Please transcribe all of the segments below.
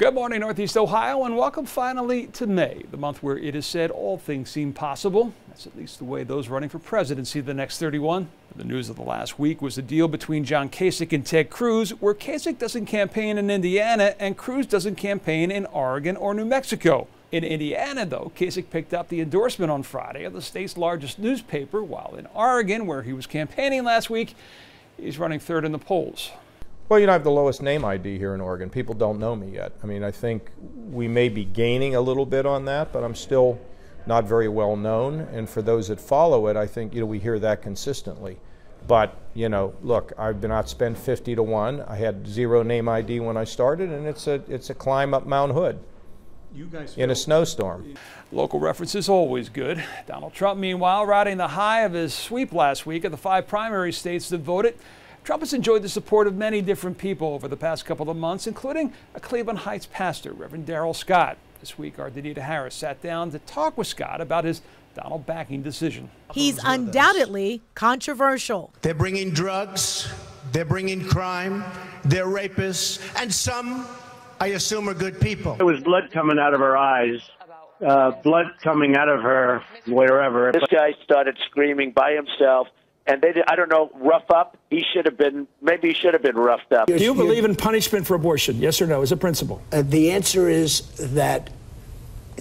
Good morning, Northeast Ohio, and welcome finally to May, the month where it is said all things seem possible. That's at least the way those running for presidency the next 31. The news of the last week was the deal between John Kasich and Ted Cruz, where Kasich doesn't campaign in Indiana and Cruz doesn't campaign in Oregon or New Mexico. In Indiana, though, Kasich picked up the endorsement on Friday of the state's largest newspaper, while in Oregon, where he was campaigning last week, he's running third in the polls. Well, you know, I have the lowest name ID here in Oregon. People don't know me yet. I mean, I think we may be gaining a little bit on that, but I'm still not very well known. And for those that follow it, I think, you know, we hear that consistently. But, you know, look, I've been outspent 50 to 1. I had zero name ID when I started, and it's a climb up Mount Hood. You guys in a snowstorm. Local reference is always good. Donald Trump, meanwhile, riding the high of his sweep last week at the 5 primary states that voted. Trump has enjoyed the support of many different people over the past couple of months, including a Cleveland Heights pastor, Reverend Darrell Scott. This week, our Danita Harris sat down to talk with Scott about his Donald backing decision. He's undoubtedly controversial. They're bringing drugs, they're bringing crime, they're rapists, and some, I assume, are good people. There was blood coming out of her eyes. Blood coming out of her wherever. This guy started screaming by himself. And they did, I don't know, rough up. He should have been, maybe he should have been roughed up. Do you believe in punishment for abortion? Yes or no, as a principle? The answer is that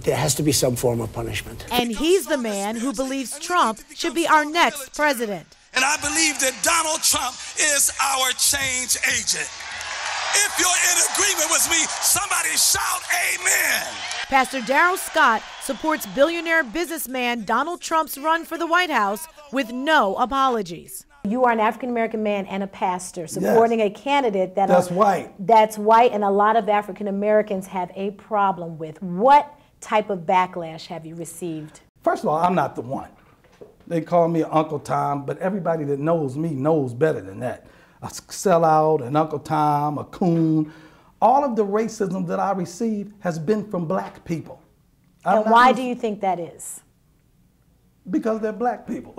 there has to be some form of punishment. And he's the man who believes Trump should be our next president. And I believe that Donald Trump is our change agent. If you're in agreement with me, somebody shout amen. Pastor Darrell Scott supports billionaire businessman Donald Trump's run for the White House with no apologies. You are an African-American man and a pastor supporting a candidate that's white. That's white, and a lot of African-Americans have a problem with. What type of backlash have you received? First of all, I'm not the one. They call me Uncle Tom, but everybody that knows me knows better than that. A sellout, an Uncle Tom, a coon. All of the racism that I receive has been from black people. And why do you think that is? Because they're black people.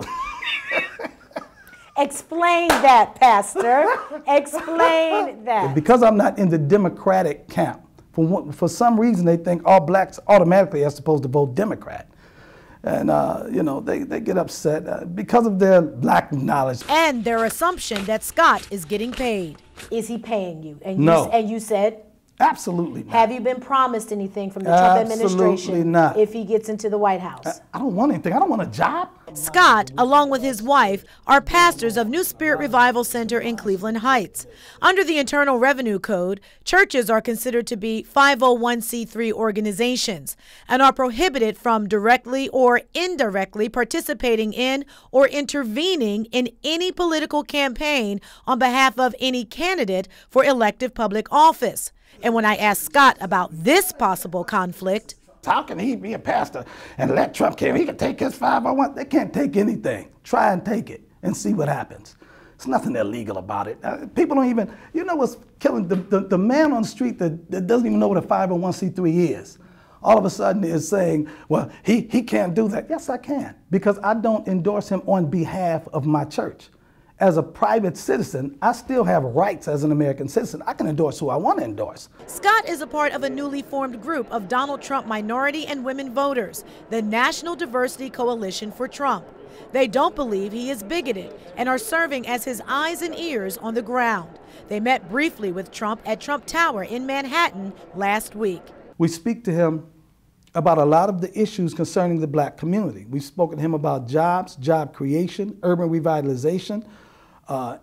Explain that, Pastor. Explain that. Because I'm not in the Democratic camp. For some reason, they think all blacks automatically are supposed to vote Democrat. And, you know, they get upset because of their lack of knowledge. And their assumption that Scott is getting paid. Is he paying you? And no. And you said? Absolutely not. Have you been promised anything from the Trump administration not. If he gets into the White House? I don't want anything. I don't want a job. Scott, along with his wife, are pastors of New Spirit Revival Center in Cleveland Heights. Under the Internal Revenue Code, churches are considered to be 501c3 organizations and are prohibited from directly or indirectly participating in or intervening in any political campaign on behalf of any candidate for elective public office. And when I asked Scott about this possible conflict, how can he be a pastor and let Trump care? He can take his 501. They can't take anything. Try and take it and see what happens. There's nothing illegal about it. People don't even, you know what's killing? The man on the street that doesn't even know what a 501c3 is, all of a sudden is saying, well, he can't do that. Yes, I can, because I don't endorse him on behalf of my church. As a private citizen, I still have rights as an American citizen. I can endorse who I want to endorse. Scott is a part of a newly formed group of Donald Trump minority and women voters, the National Diversity Coalition for Trump. They don't believe he is bigoted and are serving as his eyes and ears on the ground. They met briefly with Trump at Trump Tower in Manhattan last week. We speak to him about a lot of the issues concerning the black community. We've spoken to him about jobs, job creation, urban revitalization,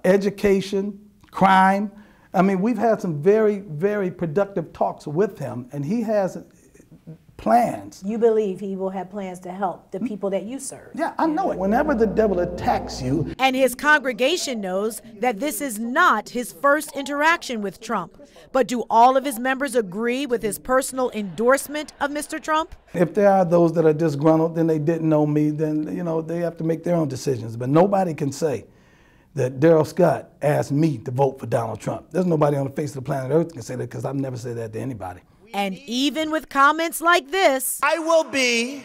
education, crime. I mean, we've had some very, very productive talks with him, and he has plans. You believe he will have plans to help the people that you serve? Yeah, I know it. Whenever the devil attacks you. And his congregation knows that this is not his first interaction with Trump. But do all of his members agree with his personal endorsement of Mr. Trump? If there are those that are disgruntled, then they didn't know me, then, you know, they have to make their own decisions. But nobody can say that Darrell Scott asked me to vote for Donald Trump. There's nobody on the face of the planet Earth can say that, because I've never said that to anybody. And even with comments like this, I will be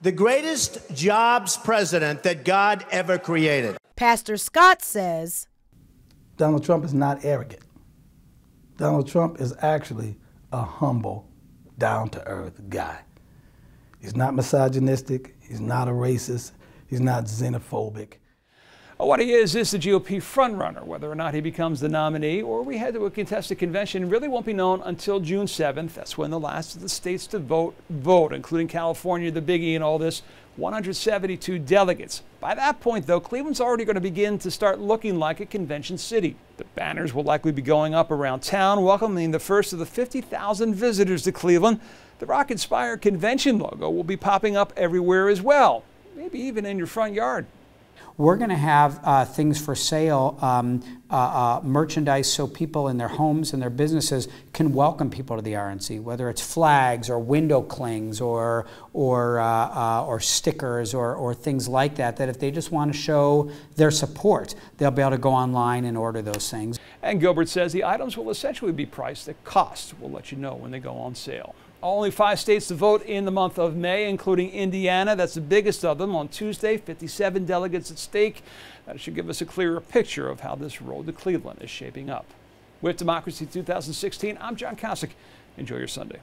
the greatest jobs president that God ever created. Pastor Scott says, Donald Trump is not arrogant. Donald Trump is actually a humble, down-to-earth guy. He's not misogynistic, he's not a racist, he's not xenophobic. What he is the GOP frontrunner. Whether or not he becomes the nominee or we head to a contested convention really won't be known until June 7th. That's when the last of the states to vote, including California, the biggie in all this, 172 delegates. By that point, though, Cleveland's already going to begin to start looking like a convention city. The banners will likely be going up around town, welcoming the first of the 50,000 visitors to Cleveland. The rock-inspired convention logo will be popping up everywhere as well, maybe even in your front yard. We're going to have things for sale, merchandise, so people in their homes and their businesses can welcome people to the RNC, whether it's flags or window clings or stickers or things like that, that if they just want to show their support, they'll be able to go online and order those things. And Gilbert says the items will essentially be priced at cost. We'll let you know when they go on sale. Only 5 states to vote in the month of May, including Indiana. That's the biggest of them. On Tuesday, 57 delegates at stake. That should give us a clearer picture of how this road to Cleveland is shaping up. With Democracy 2016, I'm John Kasich. Enjoy your Sunday.